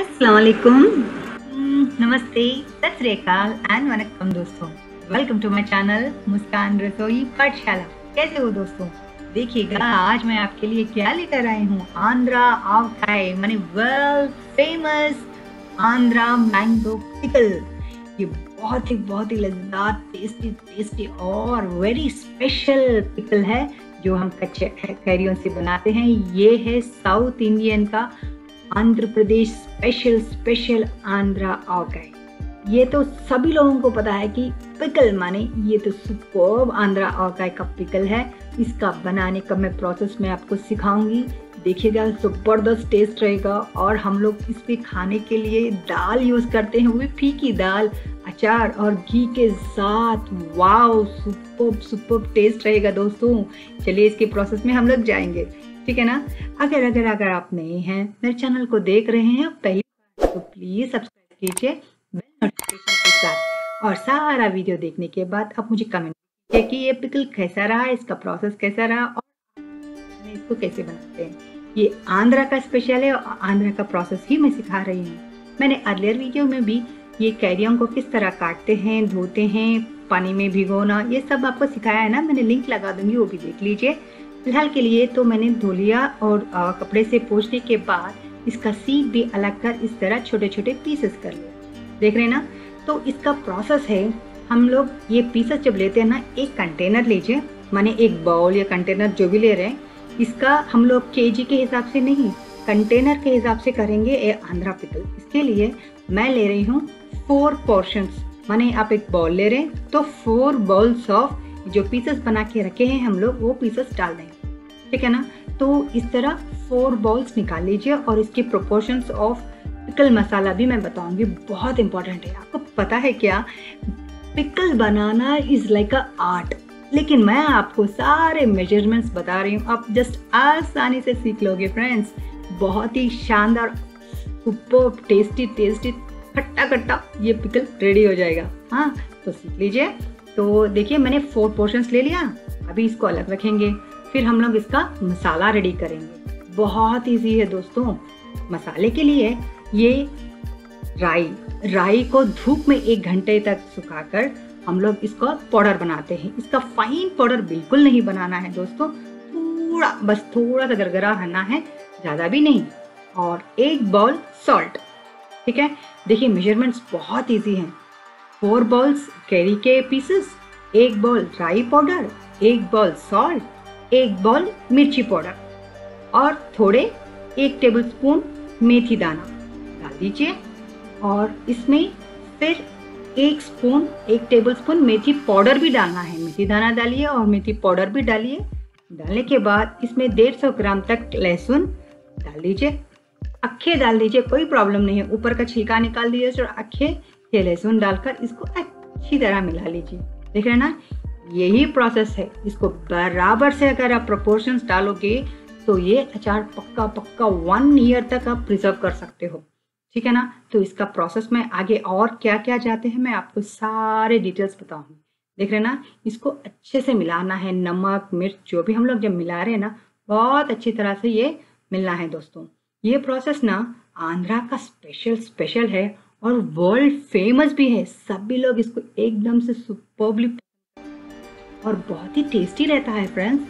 अस्सलामुअलैकुम, नमस्ते, सत श्री अकाल एंड वनकम दोस्तों। Welcome to my channel Muskan Rasoi Pathshala. कैसे हो दोस्तों? देखिएगा आज मैं आपके लिए क्या लेकर आई हूँ। आंध्रा आवकाई माने world famous Andhra mango pickle. ये बहुत ही लज्जदार, टेस्टी और वेरी स्पेशल पिकल है जो हम कच्चे कैरियों से बनाते हैं। ये है साउथ इंडियन का आंध्र प्रदेश स्पेशल आंध्रा आवकाई। ये तो सभी लोगों को पता है कि पिकल माने ये तो सुपर्ब आंध्रा आवकाई का पिकल है। इसका बनाने का मैं प्रोसेस मैं आपको सिखाऊंगी। देखिएगा जबरदस्त टेस्ट रहेगा। और हम लोग इस पे खाने के लिए दाल यूज़ करते हैं, वो भी फीकी दाल, अचार और घी के साथ। वाओ, सुपर्ब टेस्ट रहेगा दोस्तों। चलिए इसके प्रोसेस में हम लोग जाएंगे, ठीक है ना। अगर आप नए हैं, मेरे चैनल को देख रहे हैं पहली बार, तो प्लीज़ सब्सक्राइब कीजिए बेल नोटिफिकेशन के साथ। और सारा वीडियो देखने के बाद आप मुझे कमेंट कीजिए कि ये पिकल कैसा रहा, इसका प्रोसेस कैसा रहा और इसको कैसे बनाते हैं। ये आंध्रा का स्पेशल है और आंध्रा का प्रोसेस ही मैं सिखा रही हूँ। मैंने अगले वीडियो में भी ये कैरियों को किस तरह काटते हैं, धोते हैं, पानी में भिगोना, ये सब आपको सिखाया है ना। मैंने लिंक लगा दूंगी, वो भी देख लीजिए। फिलहाल के लिए तो मैंने धो लिया और कपड़े से पोंछने के बाद इसका सीख भी अलग कर इस तरह छोटे छोटे पीसेस कर लिया, देख रहे हैं ना। तो इसका प्रोसेस है, हम लोग ये पीसेस जब लेते हैं ना, एक कंटेनर लीजिए, माने एक बाउल या कंटेनर जो भी ले रहे हैं। इसका हम लोग केजी के हिसाब से नहीं, कंटेनर के हिसाब से करेंगे ये आंध्रा पिकल। इसके लिए मैं ले रही हूँ 4 पोर्शंस, माने आप एक बाउल ले रहे हैं तो 4 बाउल्स ऑफ जो पीसेस बना के रखे हैं हम लोग, वो पीसेस डाल देंगे, ठीक है ना। तो इस तरह 4 बाउल्स निकाल लीजिए। और इसके प्रोपोर्शंस ऑफ पिकल मसाला भी मैं बताऊँगी, बहुत इंपॉर्टेंट है। आपको पता है क्या, पिकल बनाना इज़ लाइक अ आर्ट, लेकिन मैं आपको सारे मेजरमेंट्स बता रही हूँ, आप जस्ट आसानी से सीख लोगे फ्रेंड्स। बहुत ही शानदार, सुपर्ब, टेस्टी, खट्टा ये पिकल रेडी हो जाएगा। हाँ तो सीख लीजिए। तो देखिए मैंने 4 पोर्शंस ले लिया, अभी इसको अलग रखेंगे, फिर हम लोग इसका मसाला रेडी करेंगे। बहुत ईजी है दोस्तों। मसाले के लिए ये राई को धूप में 1 घंटे तक सुखाकर हम लोग इसका पाउडर बनाते हैं। इसका फाइन पाउडर बिल्कुल नहीं बनाना है दोस्तों, बस थोड़ा सा गरगरा रहना है, ज़्यादा भी नहीं। और 1 बाउल सॉल्ट, ठीक है। देखिए मेजरमेंट्स बहुत इजी हैं। 4 बाउल्स कैरी के पीसेस, 1 बाउल राई पाउडर, 1 बाउल सॉल्ट, 1 बाउल मिर्ची पाउडर और थोड़े 1 टेबल स्पून मेथी दाना डाल दीजिए। और इसमें फिर 1 टेबल स्पून मेथी पाउडर भी डालना है। मेथी दाना डालिए और मेथी पाउडर भी डालिए। डालने के बाद इसमें 150 ग्राम तक लहसुन डाल दीजिए, अक्खे डाल दीजिए, कोई प्रॉब्लम नहीं है। ऊपर का छिलका निकाल दीजिए और अक्खे ये लहसुन डालकर इसको अच्छी तरह मिला लीजिए, देख रहे हैं ना। यही प्रोसेस है। इसको बराबर से अगर आप प्रोपोर्शंस डालोगे तो ये अचार पक्का 1 ईयर तक आप प्रिजर्व कर सकते हो, ठीक है ना। तो इसका प्रोसेस में आगे और क्या क्या जाते हैं मैं आपको सारे डिटेल्स बताऊंगी, देख रहे ना। इसको अच्छे से मिलाना है, नमक मिर्च जो भी हम लोग जब मिला रहे हैं ना, बहुत अच्छी तरह से ये मिलना है दोस्तों। ये प्रोसेस ना आंध्रा का स्पेशल है और वर्ल्ड फेमस भी है। सभी लोग इसको एकदम से सुपर्बली और बहुत ही टेस्टी रहता है फ्रेंड्स।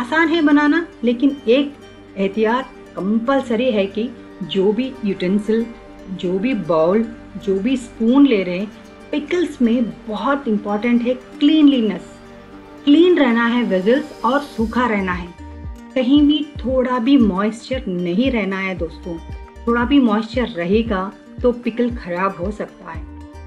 आसान है बनाना, लेकिन एक एहतियात कंपलसरी है कि जो भी यूटेंसिल, जो भी बाउल, जो भी स्पून ले रहे हैं, पिकल्स में बहुत इम्पॉर्टेंट है क्लीनलीनेस। क्लीन रहना है वेजल्स और सूखा रहना है, कहीं भी थोड़ा भी मॉइस्चर नहीं रहना है दोस्तों। थोड़ा भी मॉइस्चर रहेगा तो पिकल खराब हो सकता है।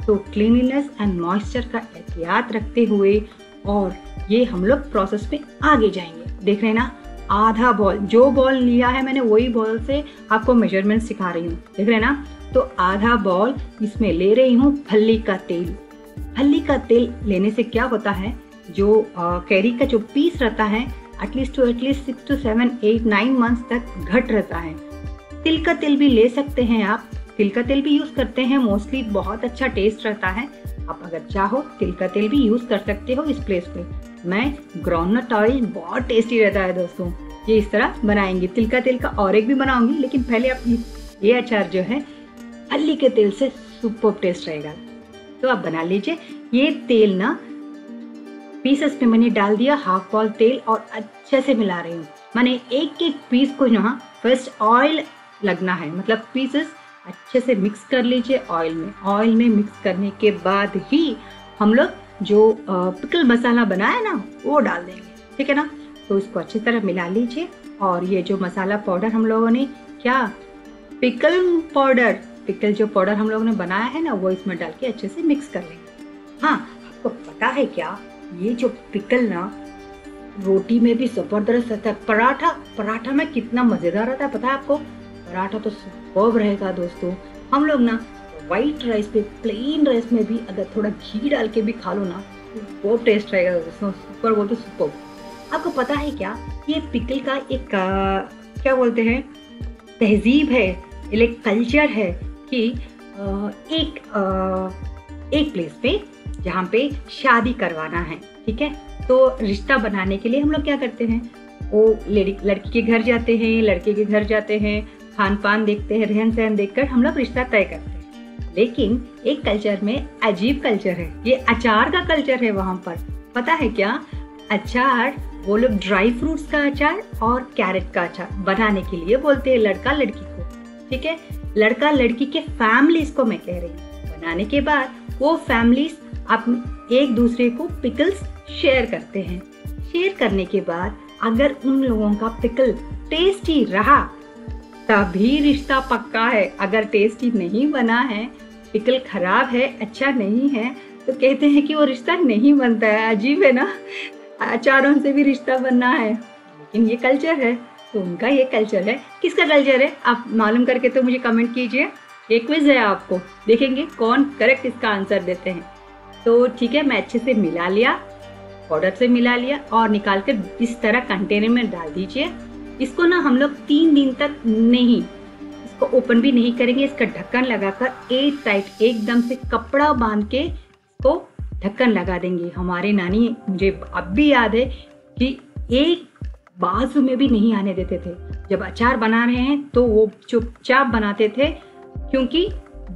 तो क्लीनलीनेस एंड मॉइस्चर का एहतियात रखते हुए और ये हम लोग प्रोसेस में आगे जाएंगे, देख रहे हैं ना। आधा बॉल, जो बॉल लिया है मैंने वही बॉल से आपको मेजरमेंट सिखा रही हूँ, देख रहे हैं ना। तो आधा बॉल इसमें ले रही हूँ फल्ली का तेल। फल्ली का तेल लेने से क्या होता है, जो कैरी का जो पीस रहता है एटलीस्ट 6 to 7, 8, 9 मंथ्स तक घट रहता है। तिल का तेल भी ले सकते हैं आप, तिल का तेल भी यूज़ करते हैं मोस्टली, बहुत अच्छा टेस्ट रहता है। आप अगर चाहो तिल का तेल भी यूज़ कर सकते हो इस प्लेस पे। मैं ग्राउंडनट ऑयल, बहुत टेस्टी रहता है दोस्तों। ये इस तरह बनाएंगे, तिल का तेल का और एक भी बनाऊंगी, लेकिन पहले आप ये अचार जो है अल्ली के तेल से सुपर्ब टेस्ट रहेगा। तो आप बना लीजिए। ये तेल ना पीसेस पे मैंने डाल दिया, हाफ बॉल तेल, और अच्छे से मिला रही हूँ। मैंने एक एक पीस को यहाँ फर्स्ट ऑयल लगना है, मतलब पीसेस अच्छे से मिक्स कर लीजिए ऑयल में। ऑयल में मिक्स करने के बाद ही हम लोग जो पिकल मसाला बनाया ना वो डाल देंगे, ठीक है ना। तो इसको अच्छी तरह मिला लीजिए। और ये जो मसाला पाउडर हम लोगों ने क्या पिकल जो पाउडर हम लोगों ने बनाया है ना वो इसमें डाल के अच्छे से मिक्स कर लेंगे। हाँ, आपको पता है क्या, ये जो पिकल ना रोटी में भी जबरदस्त रहता है। पराठा में कितना मज़ेदार रहता है पता है आपको। पराठा तो सुपर्ब रहेगा दोस्तों। हम लोग ना वाइट राइस पे, प्लेन राइस में भी अगर थोड़ा घी डाल के भी खा लो ना वो टेस्ट रहेगा दोस्तों, सुपर्ब। वो तो सुपर्ब। आपको पता है क्या, ये पिकल का एक क्या बोलते हैं, तहजीब है, एक कल्चर है कि एक प्लेस पे जहाँ पे शादी करवाना है, ठीक है। तो रिश्ता बनाने के लिए हम लोग क्या करते हैं, वो लड़की के घर जाते हैं, लड़के के घर जाते हैं, खान पान देखते हैं, रहन सहन देखकर हम लोग रिश्ता तय करते हैं। लेकिन एक कल्चर में अजीब कल्चर है, ये अचार का कल्चर है वहाँ पर। पता है क्या, अचार वो लोग ड्राई फ्रूट्स का अचार और कैरेट का अचार बनाने के लिए बोलते हैं लड़का लड़की को, ठीक है। लड़का लड़की के फैमिलीज को मैं कह रही हूँ। बनाने के बाद वो फैमिलीज आप एक दूसरे को पिकल्स शेयर करते हैं। शेयर करने के बाद अगर उन लोगों का पिकल टेस्टी रहा तभी रिश्ता पक्का है। अगर टेस्टी नहीं बना है, पिकल खराब है, अच्छा नहीं है, तो कहते हैं कि वो रिश्ता नहीं बनता है। अजीब है ना, अचारों से भी रिश्ता बनना है। लेकिन ये कल्चर है, तो उनका ये कल्चर है। किसका कल्चर है आप मालूम करके तो मुझे कमेंट कीजिए। एक क्विज है आपको, देखेंगे कौन करेक्ट इसका आंसर देते हैं। तो ठीक है, मैं अच्छे से मिला लिया, पाउडर से मिला लिया और निकाल कर इस तरह कंटेनर में डाल दीजिए। इसको ना हम लोग 3 दिन तक नहीं, इसको ओपन भी नहीं करेंगे। इसका ढक्कन लगाकर एयर टाइट एकदम से कपड़ा बांध के इसको ढक्कन लगा देंगे। हमारे नानी, मुझे अब भी याद है कि एक बाजू में भी नहीं आने देते थे। जब अचार बना रहे हैं तो वो चुपचाप बनाते थे, क्योंकि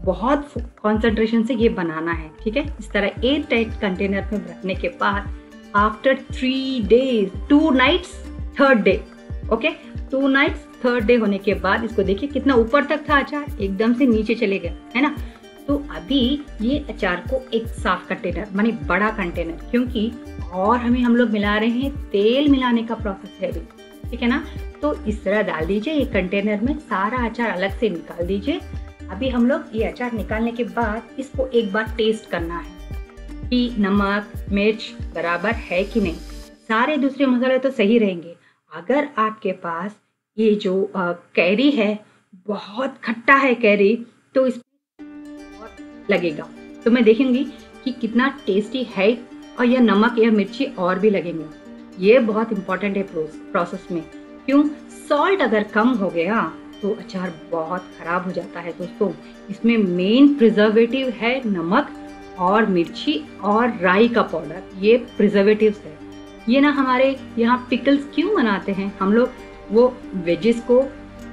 बहुत कंसंट्रेशन से ये बनाना है, ठीक है। इस तरह एयर टाइट कंटेनर में रखने के बाद after 3 days 2 nights 3rd day, okay, 2 nights 3rd day होने के बाद इसको देखिए कितना ऊपर तक था अचार, एकदम से नीचे चले गए, है ना। तो अभी ये अचार को एक साफ कंटेनर, माने बड़ा कंटेनर, क्योंकि और हमें हम लोग मिला रहे हैं, तेल मिलाने का प्रोसेस है भी, ठीक है ना। तो इस तरह डाल दीजिए, ये कंटेनर में सारा अचार अलग से निकाल दीजिए। अभी हम लोग ये अचार निकालने के बाद इसको एक बार टेस्ट करना है कि नमक मिर्च बराबर है कि नहीं। सारे दूसरे मसाले तो सही रहेंगे। अगर आपके पास ये जो कैरी है, बहुत खट्टा है कैरी, तो इस लगेगा। तो मैं देखूंगी कि कितना टेस्टी है, और यह नमक या मिर्ची और भी लगेंगे। ये बहुत इम्पोर्टेंट है प्रोसेस में। क्यों, सॉल्ट अगर कम हो गया तो अचार बहुत खराब हो जाता है दोस्तों। इसमें मेन प्रिजर्वेटिव है नमक और मिर्ची और राई का पाउडर, ये प्रिजर्वेटिव्स है। ये ना हमारे यहाँ पिकल्स क्यों बनाते हैं हम लोग, वो वेजेस को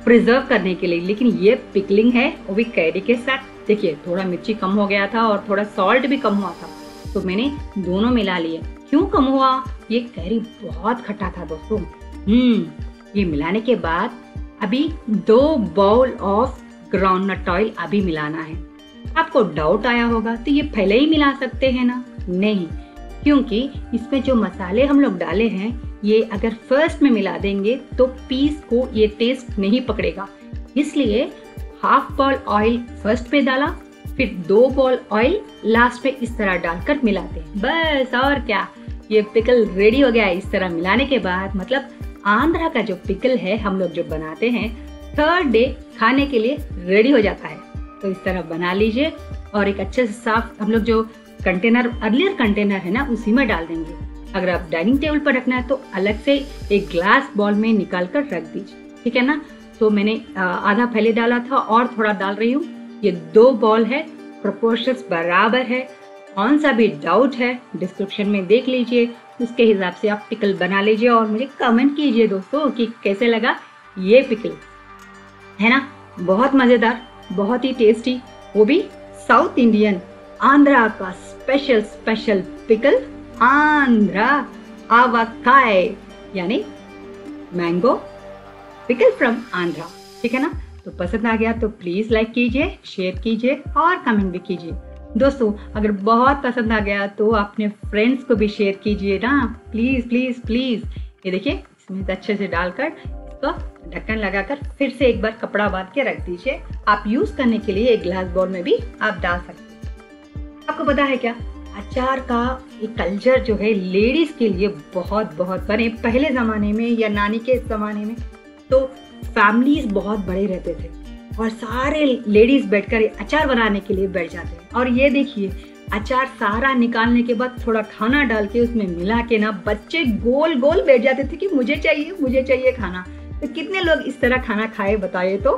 प्रिजर्व करने के लिए। लेकिन ये पिकलिंग है वो भी कैरी के साथ। देखिए थोड़ा मिर्ची कम हो गया था और थोड़ा सॉल्ट भी कम हुआ था, तो मैंने दोनों मिला लिए। क्यों कम हुआ, ये कैरी बहुत खट्टा था दोस्तों। ये मिलाने के बाद अभी 2 bowl ऑफ ग्राउंडनट ऑयल अभी मिलाना है। आपको डाउट आया होगा तो ये पहले ही मिला सकते हैं ना, नहीं, क्योंकि इसमें जो मसाले हम लोग डाले हैं ये अगर फर्स्ट में मिला देंगे तो पीस को ये टेस्ट नहीं पकड़ेगा। इसलिए हाफ बॉल ऑयल फर्स्ट पे डाला, फिर 2 bowl ऑयल लास्ट पे इस तरह डालकर मिलाते हैं, बस। और क्या, ये पिकल रेडी हो गया। इस तरह मिलाने के बाद, मतलब आंध्रा का जो पिकल है हम लोग जो बनाते हैं, 3rd day खाने के लिए रेडी हो जाता है। तो इस तरह बना लीजिए और एक अच्छे से साफ, हम लोग जो कंटेनर, अर्लियर कंटेनर है ना, उसी में डाल देंगे। अगर आप डाइनिंग टेबल पर रखना है तो अलग से एक ग्लास बॉल में निकाल कर रख दीजिए, ठीक है ना। तो मैंने आधा पहले डाला था और थोड़ा डाल रही हूँ। ये 2 bowl है, प्रोपोर्शंस बराबर है। कौन सा भी डाउट है डिस्क्रिप्शन में देख लीजिए, उसके हिसाब से आप पिकल बना लीजिए और मुझे कमेंट कीजिए दोस्तों कि कैसे लगा ये पिकल, है ना, बहुत मज़ेदार। बहुत ही टेस्टी, वो भी साउथ इंडियन आंध्रा का special special pickle Andhra avakaya यानी मैंगो पिकल फ्रॉम आंध्रा। ठीक है ना, तो पसंद आ गया तो प्लीज़ लाइक कीजिए, शेयर कीजिए और कमेंट भी कीजिए। दोस्तों अगर बहुत पसंद आ गया तो अपने फ्रेंड्स को भी शेयर कीजिए ना, प्लीज़ प्लीज़ प्लीज़। ये देखिए इसमें अच्छे से डालकर इसको ढक्कन लगाकर फिर से एक बार कपड़ा बांध के रख दीजिए। आप यूज़ करने के लिए एक ग्लास बाउल में भी आप डाल सकते हैं। आपको पता है क्या, अचार का ये कल्चर जो है लेडीज़ के लिए बहुत बहुत बने। पहले ज़माने में या नानी के ज़माने में तो फैमिलीज़ बहुत बड़े रहते थे और सारे लेडीज़ बैठकर अचार बनाने के लिए बैठ जाते हैं। और ये देखिए अचार सारा निकालने के बाद थोड़ा खाना डाल के उसमें मिला के ना बच्चे गोल गोल बैठ जाते थे कि मुझे चाहिए खाना। तो कितने लोग इस तरह खाना खाए बताइए, तो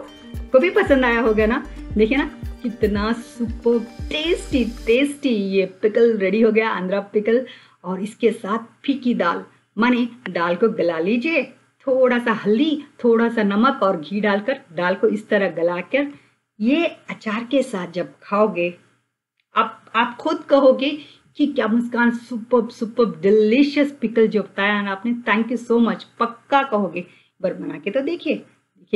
को भी पसंद आया होगा ना। देखिए ना कितना सुपर टेस्टी टेस्टी ये पिकल रेडी हो गया, आंध्रा पिकल। और इसके साथ फीकी दाल, माने दाल को गला लीजिए, थोड़ा सा हल्दी, थोड़ा सा नमक और घी डालकर दाल को इस तरह गला कर ये अचार के साथ जब खाओगे आप खुद कहोगे कि क्या Muskan super super delicious pickle जो बताया ना आपने, थैंक यू सो मच, पक्का कहोगे। बर बना के तो देखिए,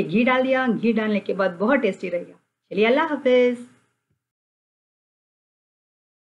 घी डाल दिया, घी डालने के बाद बहुत टेस्टी रहेगा। चलिए अल्लाह हाफिज।